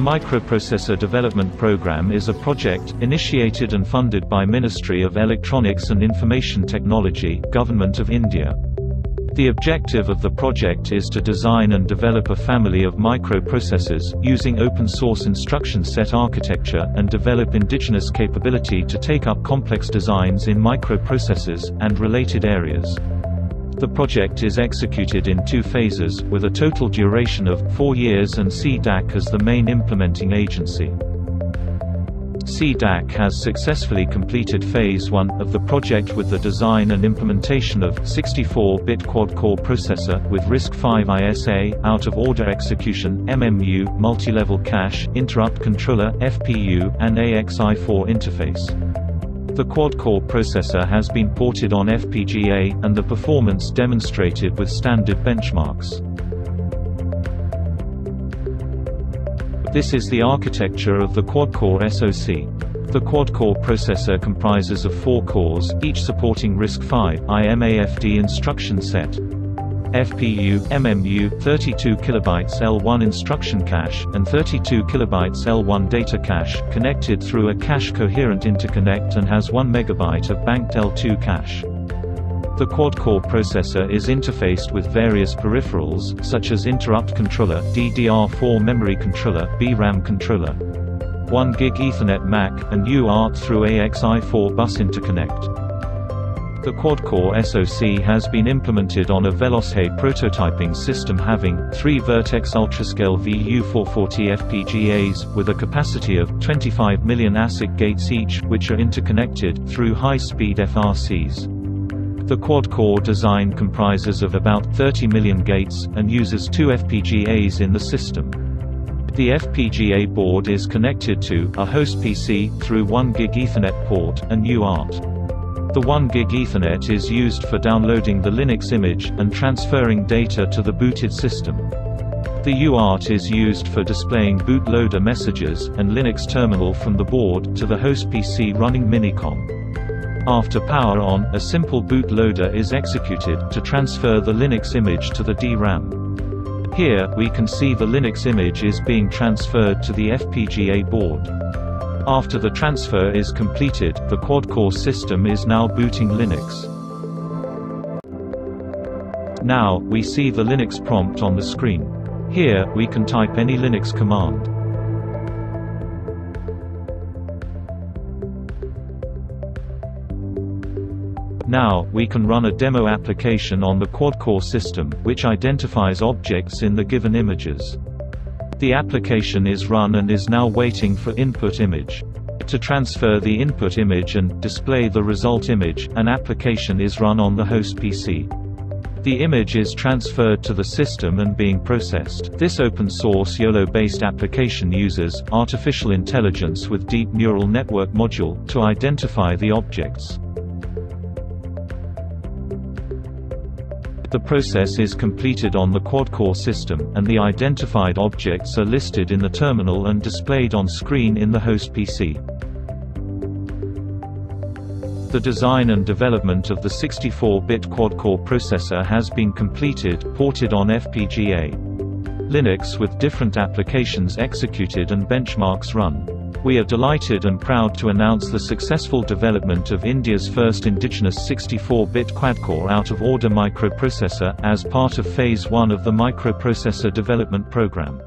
Microprocessor Development Program is a project, initiated and funded by Ministry of Electronics and Information Technology, Government of India. The objective of the project is to design and develop a family of microprocessors, using open-source instruction set architecture, and develop indigenous capability to take up complex designs in microprocessors, and related areas. The project is executed in two phases, with a total duration of 4 years and CDAC as the main implementing agency. CDAC has successfully completed Phase 1 of the project with the design and implementation of 64-bit quad-core processor, with RISC-V ISA, out-of-order execution, MMU, multilevel cache, interrupt controller, FPU, and AXI4 interface. The quad-core processor has been ported on FPGA, and the performance demonstrated with standard benchmarks. This is the architecture of the quad-core SoC. The quad-core processor comprises of 4 cores, each supporting RISC-V IMAFD instruction set. FPU, MMU, 32 kilobytes L1 instruction cache, and 32 kilobytes L1 data cache, connected through a cache-coherent interconnect and has 1 megabyte of banked L2 cache. The quad-core processor is interfaced with various peripherals, such as interrupt controller, DDR4 memory controller, BRAM controller, 1 gig Ethernet MAC, and UART through AXI4 bus interconnect. The quad-core SoC has been implemented on a Veloce prototyping system having 3 Vertex Ultrascale VU440 FPGAs, with a capacity of 25 million ASIC gates each, which are interconnected through high-speed FRCs. The quad-core design comprises of about 30 million gates, and uses 2 FPGAs in the system. The FPGA board is connected to a host PC, through 1 gig Ethernet port, and UART. The 1 gig Ethernet is used for downloading the Linux image, and transferring data to the booted system. The UART is used for displaying bootloader messages, and Linux terminal from the board, to the host PC running Minicom. After power on, a simple bootloader is executed, to transfer the Linux image to the DRAM. Here, we can see the Linux image is being transferred to the FPGA board. After the transfer is completed, the quad-core system is now booting Linux. Now, we see the Linux prompt on the screen. Here, we can type any Linux command. Now, we can run a demo application on the quad-core system, which identifies objects in the given images. The application is run and is now waiting for input image. To transfer the input image and display the result image, an application is run on the host PC. The image is transferred to the system and being processed. This open-source YOLO-based application uses artificial intelligence with deep neural network module to identify the objects. The process is completed on the quad-core system, and the identified objects are listed in the terminal and displayed on screen in the host PC. The design and development of the 64-bit quad-core processor has been completed, ported on FPGA Linux with different applications executed and benchmarks run. We are delighted and proud to announce the successful development of India's first indigenous 64-bit quad-core out-of-order microprocessor, as part of Phase 1 of the Microprocessor Development Program.